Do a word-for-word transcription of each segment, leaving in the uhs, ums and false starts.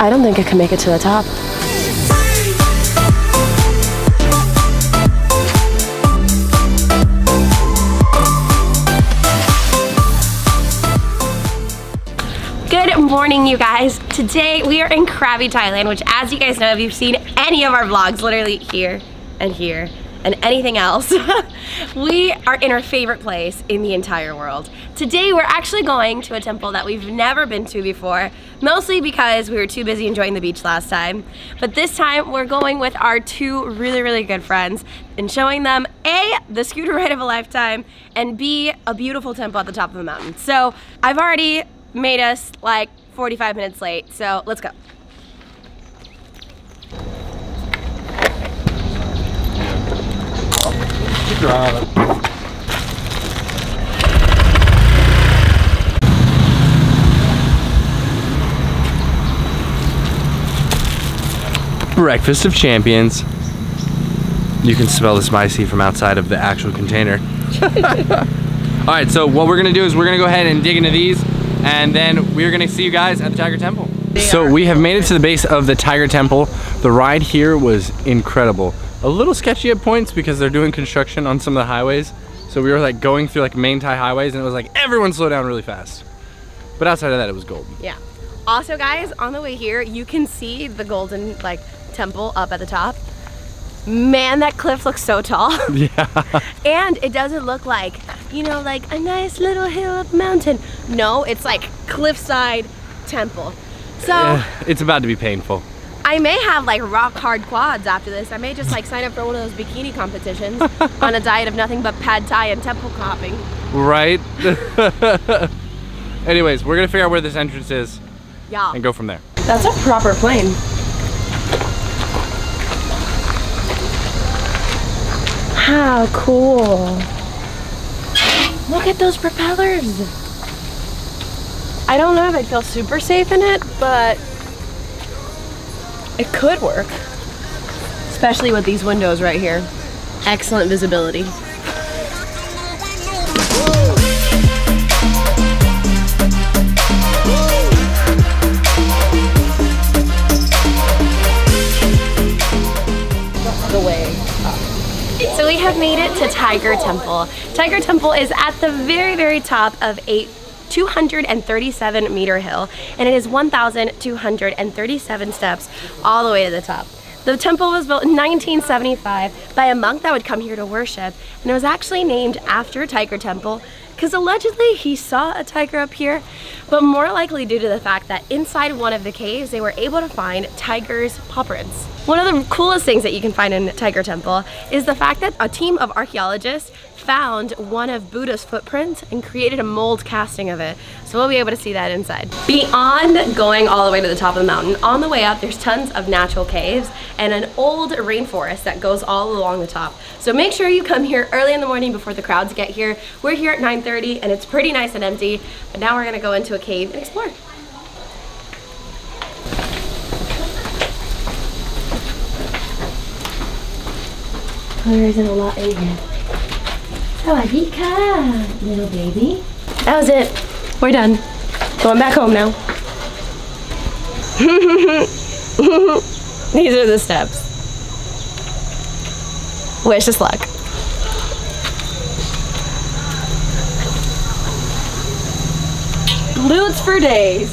I don't think I can make it to the top. Good morning, you guys. Today we are in Krabi, Thailand, which, as you guys know, if you've seen any of our vlogs, literally here and here and anything else, we are in our favorite place in the entire world. Today we're actually going to a temple that we've never been to before, mostly because we were too busy enjoying the beach last time. But this time we're going with our two really, really good friends and showing them A, the scooter ride of a lifetime, and B, a beautiful temple at the top of a mountain. So I've already made us like forty-five minutes late, so let's go. Drive. Breakfast of champions. You can smell the spicy from outside of the actual container. All right, so what we're gonna do is we're gonna go ahead and dig into these, and then we're gonna see you guys at the Tiger Temple. So we have made it to the base of the Tiger Temple. The ride here was incredible. A little sketchy at points because they're doing construction on some of the highways. So we were like going through like main Thai highways and it was like everyone slowed down really fast. But outside of that, it was golden. Yeah. Also guys, on the way here, you can see the golden like temple up at the top. Man, that cliff looks so tall. Yeah. And it doesn't look like, you know, like a nice little hill up mountain. No, it's like cliffside temple. So uh, it's about to be painful. I may have like rock hard quads after this. I may just like sign up for one of those bikini competitions on a diet of nothing but pad thai and temple hopping. Right? Anyways, we're gonna figure out where this entrance is. Yeah. And go from there. That's a proper plane. How cool. Look at those propellers. I don't know if I feel super safe in it, but it could work, especially with these windows right here. Excellent visibility. The way up. So we have made it to Tiger Temple. Tiger Temple is at the very, very top of eight two hundred thirty-seven meter hill, and it is one thousand two hundred thirty-seven steps all the way to the top. The temple was built in nineteen seventy-five by a monk that would come here to worship, and it was actually named after Tiger Temple because allegedly he saw a tiger up here, but more likely due to the fact that inside one of the caves they were able to find tigers' paw prints. One of the coolest things that you can find in Tiger Temple is the fact that a team of archaeologists found one of Buddha's footprints and created a mold casting of it. So we'll be able to see that inside. Beyond going all the way to the top of the mountain, on the way up there's tons of natural caves and an old rainforest that goes all along the top. So make sure you come here early in the morning before the crowds get here. We're here at nine thirty and it's pretty nice and empty, but now we're gonna go into a cave and explore. There isn't a lot in here. Sawadika, little baby. That was it. We're done. Going back home now. These are the steps. Wish us luck. Loots for days.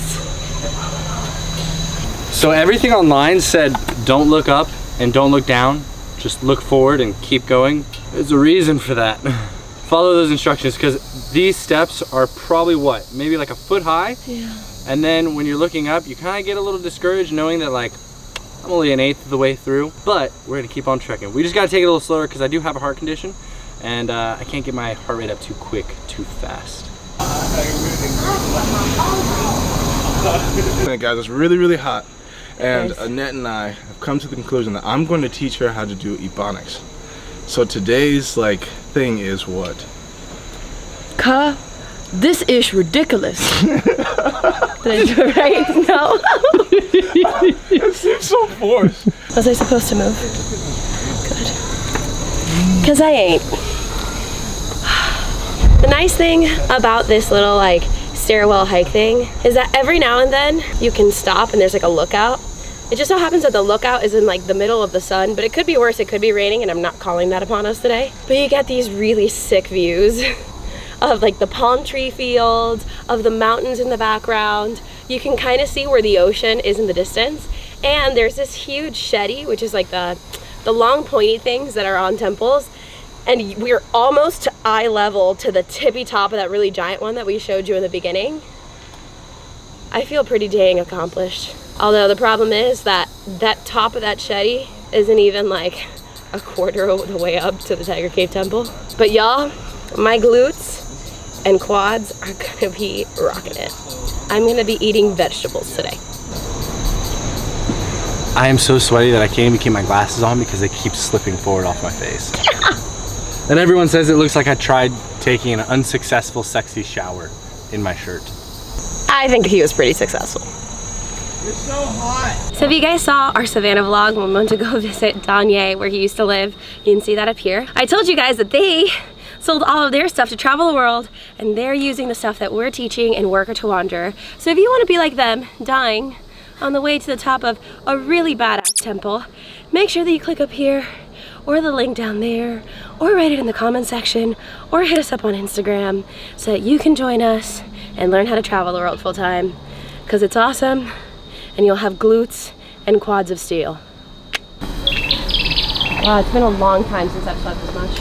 So everything online said don't look up and don't look down. Just look forward and keep going. There's a reason for that. Follow those instructions because these steps are probably what? Maybe like a foot high? Yeah. And then when you're looking up, you kind of get a little discouraged knowing that like, I'm only an eighth of the way through, but we're gonna keep on trekking. We just gotta take it a little slower because I do have a heart condition and uh, I can't get my heart rate up too quick, too fast. Hey guys, it's really, really hot. And nice. Annette and I have come to the conclusion that I'm going to teach her how to do ebonics. So today's like thing is what? Ka, this is ridiculous. Did I do it right? No. It seems so forced. Was I supposed to move? Good. Cause I ain't. The nice thing about this little like stairwell hike thing is that every now and then you can stop and there's like a lookout. It just so happens that the lookout is in like the middle of the sun, but it could be worse, it could be raining, and I'm not calling that upon us today. But you get these really sick views of like the palm tree fields, of the mountains in the background. You can kind of see where the ocean is in the distance. And there's this huge shetty, which is like the, the long pointy things that are on temples. And we're almost to eye level to the tippy top of that really giant one that we showed you in the beginning. I feel pretty dang accomplished. Although the problem is that that top of that shetty isn't even like a quarter of the way up to the Tiger Cave Temple. But y'all, my glutes and quads are gonna be rocking it. I'm gonna be eating vegetables today. I am so sweaty that I can't even keep my glasses on because they keep slipping forward off my face. Yeah. And everyone says it looks like I tried taking an unsuccessful sexy shower in my shirt. I think he was pretty successful. You're so hot. So if you guys saw our Savannah vlog when we went to go visit Danye where he used to live, you can see that up here. I told you guys that they sold all of their stuff to travel the world, and they're using the stuff that we're teaching in Worker to Wander. So if you want to be like them, dying on the way to the top of a really badass temple, make sure that you click up here or the link down there, or write it in the comment section, or hit us up on Instagram so that you can join us and learn how to travel the world full time, because it's awesome and you'll have glutes and quads of steel. Wow, it's been a long time since I've slept this much.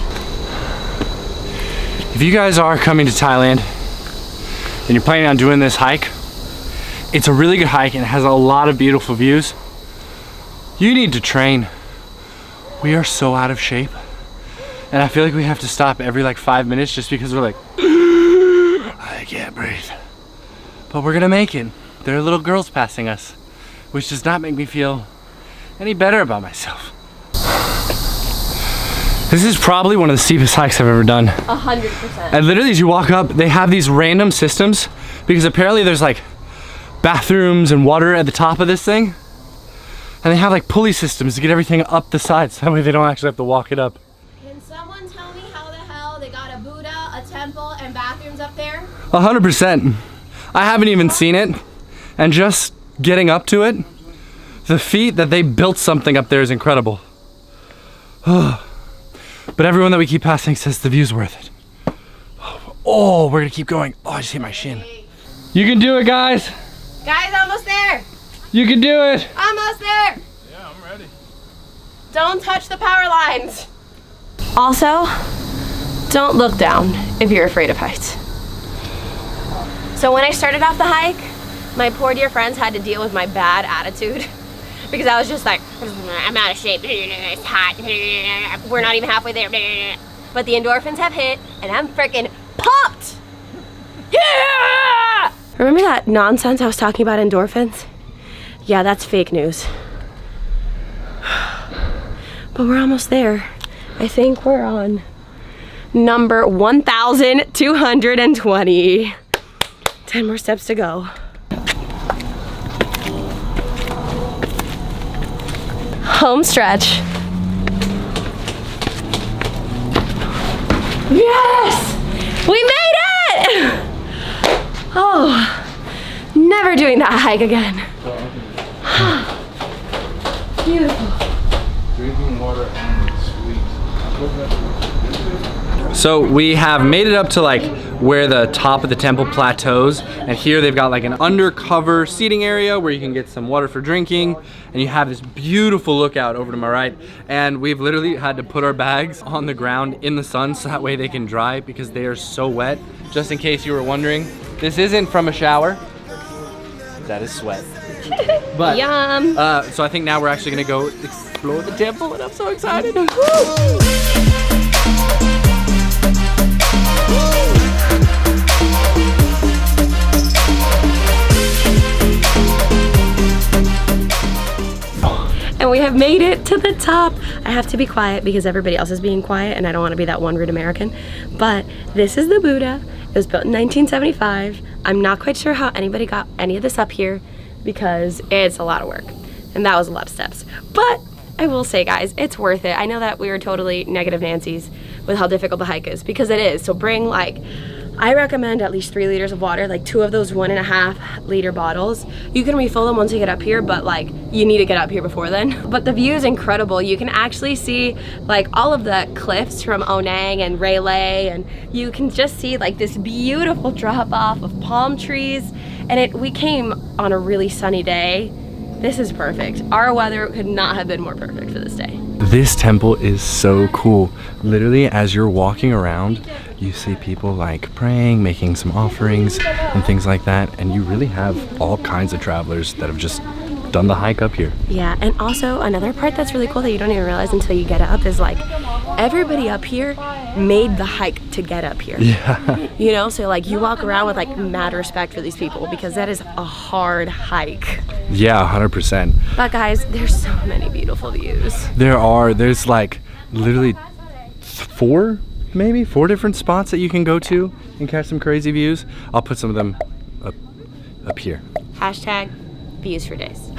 If you guys are coming to Thailand and you're planning on doing this hike, it's a really good hike and it has a lot of beautiful views. You need to train. We are so out of shape. And I feel like we have to stop every like five minutes just because we're like, I can't breathe. But we're gonna make it. There are little girls passing us, which does not make me feel any better about myself. This is probably one of the steepest hikes I've ever done. A hundred percent. And literally as you walk up, they have these random systems because apparently there's like bathrooms and water at the top of this thing. And they have like pulley systems to get everything up the sides. That way they don't actually have to walk it up. Can someone tell me how the hell they got a Buddha, a temple, and bathrooms up there? A hundred percent. I haven't even seen it. And just getting up to it, the feat that they built something up there is incredible. But everyone that we keep passing says the view's worth it. Oh, we're gonna keep going. Oh, I just hit my shin. You can do it, guys. Guys, almost there. You can do it. Almost there. Yeah, I'm ready. Don't touch the power lines. Also, don't look down if you're afraid of heights. So when I started off the hike, my poor dear friends had to deal with my bad attitude. Because I was just like, I'm out of shape, it's hot, we're not even halfway there. But the endorphins have hit, and I'm freaking pumped! Yeah! Remember that nonsense I was talking about endorphins? Yeah, that's fake news. But we're almost there. I think we're on number one thousand two hundred twenty. ten more steps to go. Home stretch. Yes! We made it! Oh, never doing that hike again. Beautiful. Drinking water and sweets. So we have made it up to like where the top of the temple plateaus, and here they've got like an undercover seating area where you can get some water for drinking, and you have this beautiful lookout over to my right. And we've literally had to put our bags on the ground in the sun so that way they can dry because they are so wet. Just in case you were wondering, this isn't from a shower. That is sweat. But yum. Uh, so I think now we're actually gonna go explore the temple, and I'm so excited. And we have made it to the top. I have to be quiet because everybody else is being quiet and I don't want to be that one rude American. But this is the Buddha. It was built in nineteen seventy-five. I'm not quite sure how anybody got any of this up here because it's a lot of work. And that was a lot of steps. But I will say, guys, it's worth it. I know that we were totally negative Nancy's with how difficult the hike is because it is. So bring like I recommend at least three liters of water, like two of those one and a half liter bottles. You can refill them once you get up here, but like you need to get up here before then. But the view is incredible. You can actually see like all of the cliffs from Ao Nang and Railay, and you can just see like this beautiful drop off of palm trees. And it, we came on a really sunny day. This is perfect. Our weather could not have been more perfect for this day. This temple is so cool. Literally, as you're walking around, you see people like praying, making some offerings and things like that. And you really have all kinds of travelers that have just done the hike up here. Yeah, and also another part that's really cool that you don't even realize until you get up is like everybody up here made the hike to get up here. Yeah. You know, so like you walk around with like mad respect for these people because that is a hard hike. Yeah, one hundred percent. But guys, there's so many beautiful views. There are. There's like literally four, maybe four different spots that you can go to and catch some crazy views. I'll put some of them up, up here. Hashtag views for days.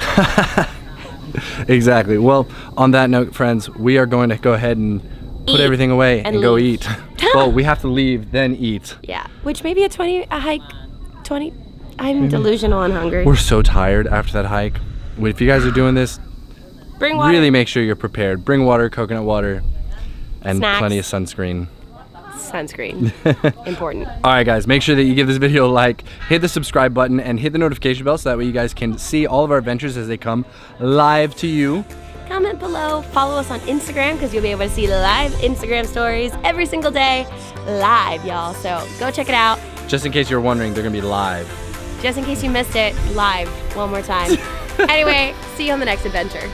Exactly. Well, on that note, friends, we are going to go ahead and put eat everything away and, and go eat. Well, we have to leave, then eat. Yeah, which maybe a twenty, a hike, twenty. I'm maybe. Delusional and hungry. We're so tired after that hike. If you guys are doing this, bring water. Really make sure you're prepared. Bring water, coconut water, and snacks. Plenty of sunscreen. Sunscreen. Important. All right, guys, make sure that you give this video a like, hit the subscribe button, and hit the notification bell so that way you guys can see all of our adventures as they come live to you. Comment below, follow us on Instagram because you'll be able to see live Instagram stories every single day, live, y'all. So go check it out. Just in case you're wondering, they're going to be live. Just in case you missed it, live one more time. Anyway, see you on the next adventure.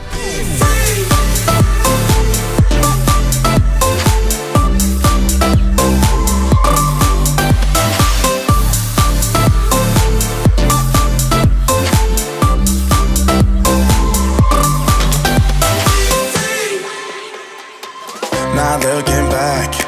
Looking back